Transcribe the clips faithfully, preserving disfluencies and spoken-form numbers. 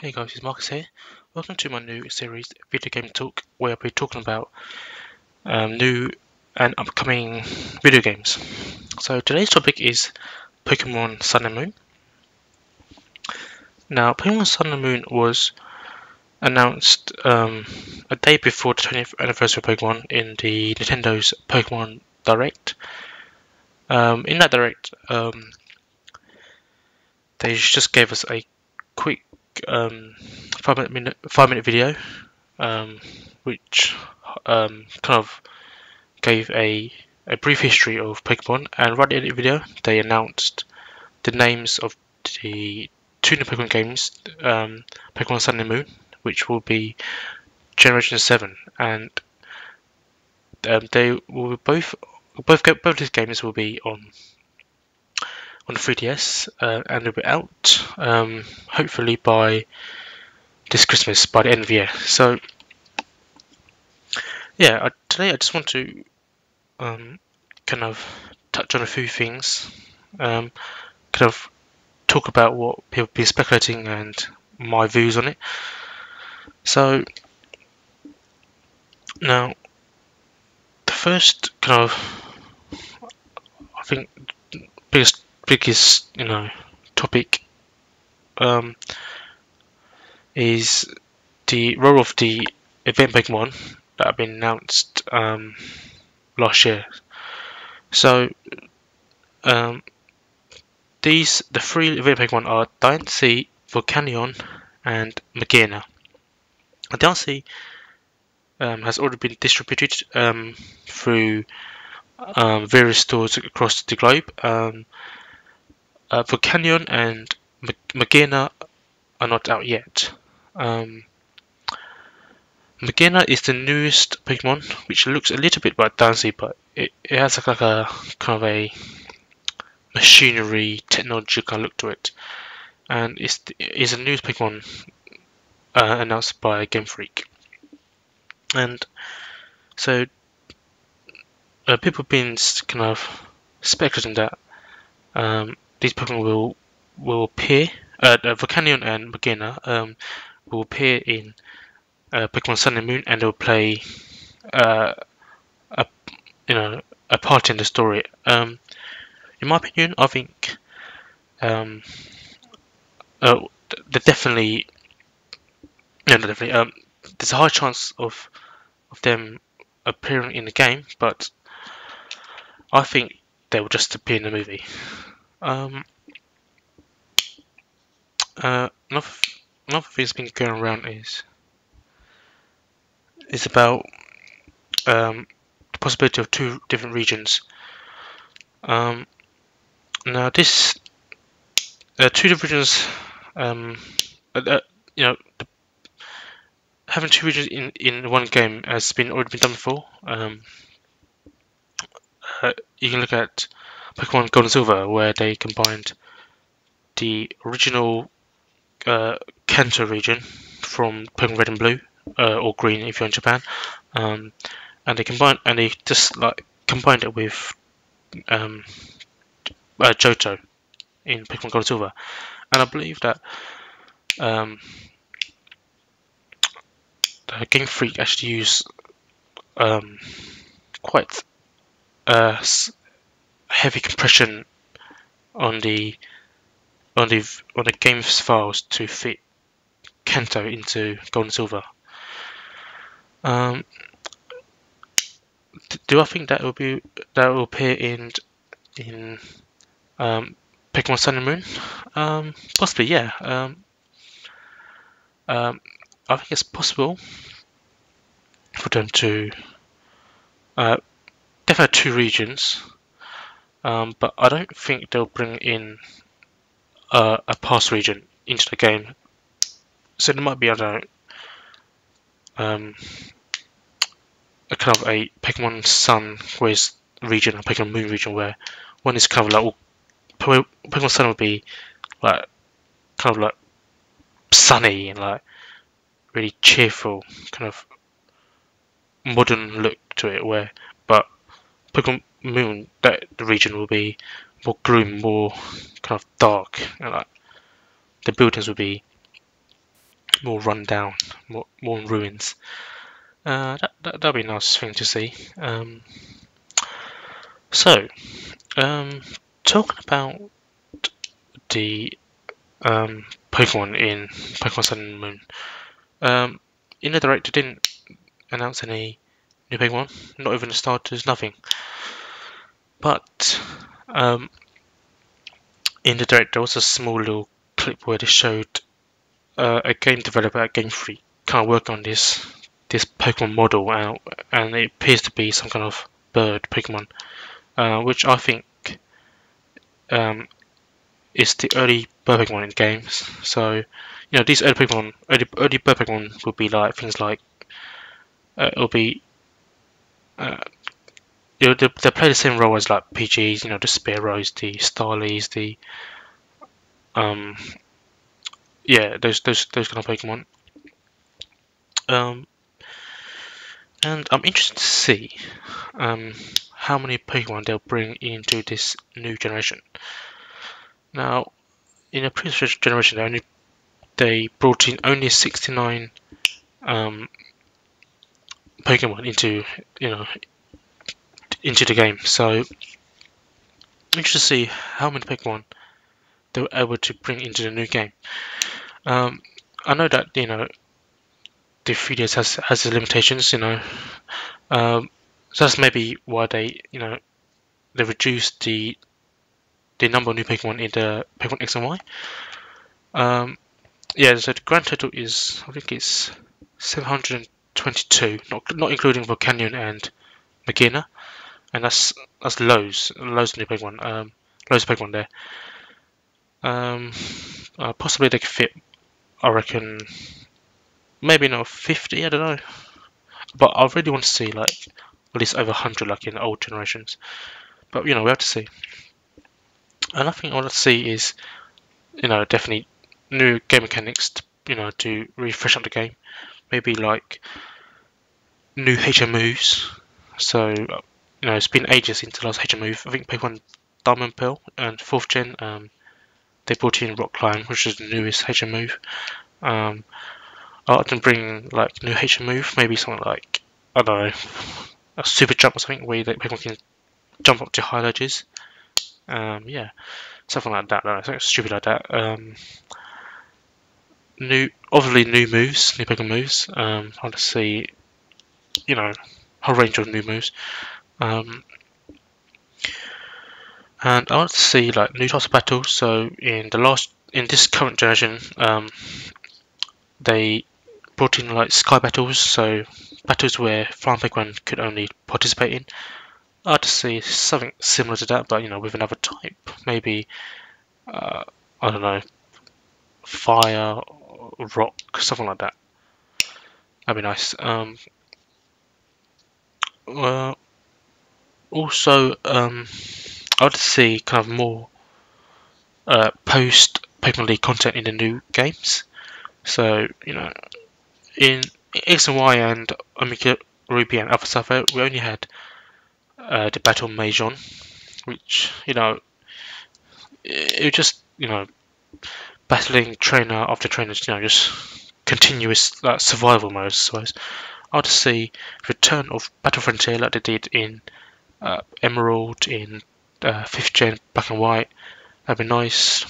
Hey guys, it's Marcus here. Welcome to my new series, Video Game Talk, where I'll be talking about um, new and upcoming video games. So today's topic is Pokemon Sun and Moon. Now, Pokemon Sun and Moon was announced um, a day before the twentieth anniversary of Pokemon in the Nintendo's Pokemon Direct. Um, in that Direct, um, they just gave us a quick um five minute, minute five minute video um which um kind of gave a a brief history of Pokemon, and right at the end of the video they announced the names of the two new Pokemon games, um Pokemon Sun and Moon, which will be Generation seven, and um, they will both both both these games will be on on the three D S, uh, and it'll be out um, hopefully by this Christmas, by the end of the year. So yeah, I, today I just want to um, kind of touch on a few things, um, kind of talk about what people be speculating and my views on it. So now, the first kind of, I think, biggest biggest you know topic um, is the role of the event Pokemon that have been announced um, last year. So um, these the three event Pokemon are Diancie, Volcanion, and Magearna. Diancie um, has already been distributed um, through um, various stores across the globe. Um, Uh, Volcanion and Magearna are not out yet. Um, Magearna is the newest Pokemon, which looks a little bit like Diancie, but it, it has like a kind of a machinery, technological look to it, and it's is a newest Pokemon uh, announced by Game Freak. And so uh, people have been kind of speculating that Um, these Pokemon will will appear. Uh, Volcanion and Magearna um, will appear in uh, Pokemon Sun and Moon, and they'll play uh, a you know a part in the story. Um, in my opinion, I think um, uh, they're definitely no, not definitely. Um, there's a high chance of of them appearing in the game, but I think they will just appear in the movie. Um, uh, another, another thing that's been going around is is about um, the possibility of two different regions. Um, now, this uh, two different regions, um, uh, you know, the, having two regions in in one game has been already been done before. Um, uh, you can look at Pokemon Gold and Silver, where they combined the original uh, Kanto region from Pokemon Red and Blue, uh, or Green if you're in Japan, um, and they combined and they just like combined it with um, uh, Johto in Pokemon Gold and Silver, and I believe that um, the Game Freak actually used um, quite uh, heavy compression on the on the on the game's files to fit Kanto into Gold and Silver. Um, do I think that will be that will appear in in um, Pokemon Sun and Moon? Um, possibly, yeah. Um, um, I think it's possible for them to uh, definitely two regions. Um, but I don't think they'll bring in uh, a past region into the game, so there might be, I don't know, um, a kind of a Pokemon Sun where's region and Pokemon Moon region, where one is kind of like, well, Pokemon Sun will be like kind of like sunny and like really cheerful, kind of modern look to it, where but Pokemon Moon, that the region will be more gloom, more kind of dark, and like the buildings will be more run down, more, more in ruins. Uh, that, that, that'd be a nice thing to see. Um, so, um, talking about the um, Pokemon in Pokemon Sun and Moon, um, in the Direct, they didn't announce any new Pokemon, not even the starters, nothing. But um, in the Direct, there was a small little clip where they showed uh, a game developer at Game Freak kind of work on this this Pokemon model out, and it appears to be some kind of bird Pokemon, uh, which I think um, is the early bird Pokemon in games. So you know, these early Pokemon, early, early bird Pokemon will be like things like uh, it'll be uh, you know, they, they play the same role as like P Gs, you know, the Spearows, the Starlies, the Um, yeah, those those those kind of Pokemon. Um, and I'm interested to see um, how many Pokemon they'll bring into this new generation. Now, in a previous generation, they only they brought in only sixty-nine um, Pokemon into you know into the game. So, I'm interested to see how many Pokemon they were able to bring into the new game. Um, I know that you know the three D S has has its limitations, you know, um, so that's maybe why they you know they reduced the the number of new Pokemon in the Pokemon X and Y. Um, yeah, so the grand total is I think it's seven hundred twenty-two, not not including Volcanion and Magearna, and that's that's loads loads of new Pokemon, um, loads of Pokemon there. Um, uh, possibly they could fit, I reckon, maybe not fifty, I don't know, but I really want to see like at least over one hundred like in the old generations, but you know, we have to see. Another thing I want to see is, you know, definitely new game mechanics to, you know, to refresh up the game, maybe like new H M Os, so, you know, it's been ages since the last H M O. I think Pokemon Diamond Pearl and fourth gen, um, they brought in Rock Climb, which is the newest H M move. Um, I'll often bring like new H M move, maybe something like, I don't know, a super jump or something where Pokemon can jump up to high ledges. Um, yeah, something like that. No, something stupid like that. Um, new, obviously new moves, new Pokemon moves. Um, I want to see, you know, a whole range of new moves. Um, And I want to see like new types of battles. So in the last, in this current generation, um, they brought in like sky battles, so battles where flying Pokemon could only participate in. I'd see something similar to that, but you know, with another type, maybe uh, I don't know, fire, rock, something like that. That'd be nice. Um, uh, also. Um, I'd see kind of more uh, post Pokemon League content in the new games. So you know, in X and Y and Omega Ruby and Alpha Sapphire, we only had uh, the Battle Maison, which you know, it, it was just you know, battling trainer after trainer, you know, just continuous like, survival mode, I suppose. I'd see return of Battle Frontier like they did in uh, Emerald, in Uh, fifth gen, Black and White. That'd be nice.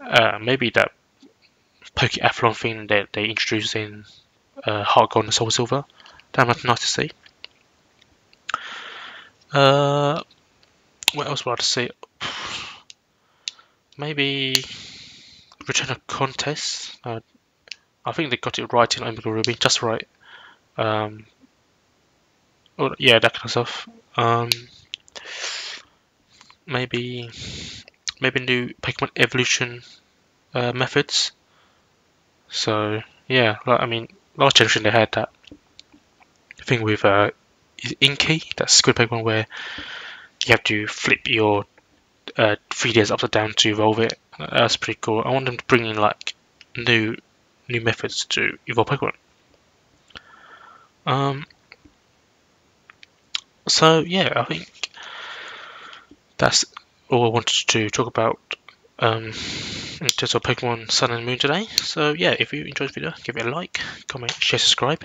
Uh, maybe that Pokéathlon thing that they introduced in uh, Heart Gold and Soul Silver. That might be nice to see. Uh, what else would I say? Maybe return of contests. Uh, I think they got it right in Omega Ruby, just right. Um, or, yeah, that kind of stuff. Um, Maybe, maybe new Pokemon evolution uh, methods. So yeah, like, I mean, last generation they had that thing with uh, Inky, that squid Pokemon where you have to flip your uh, three D S upside down to evolve it. That's pretty cool. I want them to bring in like new, new methods to evolve Pokemon. Um. So yeah, I think that's all I wanted to talk about um, in terms of Pokemon Sun and Moon today. So yeah, if you enjoyed this video, give it a like, comment, share, subscribe,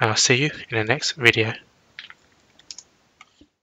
and I'll see you in the next video.